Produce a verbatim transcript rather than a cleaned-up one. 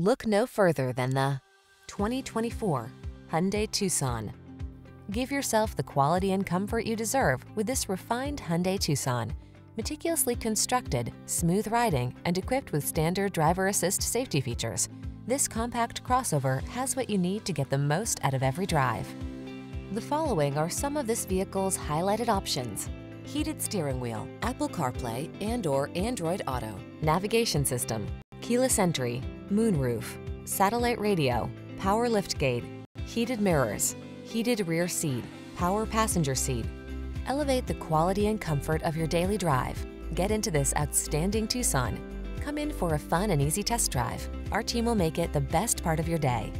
Look no further than the twenty twenty-four Hyundai Tucson. Give yourself the quality and comfort you deserve with this refined Hyundai Tucson. Meticulously constructed, smooth riding, and equipped with standard driver assist safety features, this compact crossover has what you need to get the most out of every drive. The following are some of this vehicle's highlighted options: heated steering wheel, Apple CarPlay and/or Android Auto, navigation system, keyless entry, moonroof, satellite radio, power liftgate, heated mirrors, heated rear seat, power passenger seat. Elevate the quality and comfort of your daily drive. Get into this outstanding Tucson. Come in for a fun and easy test drive. Our team will make it the best part of your day.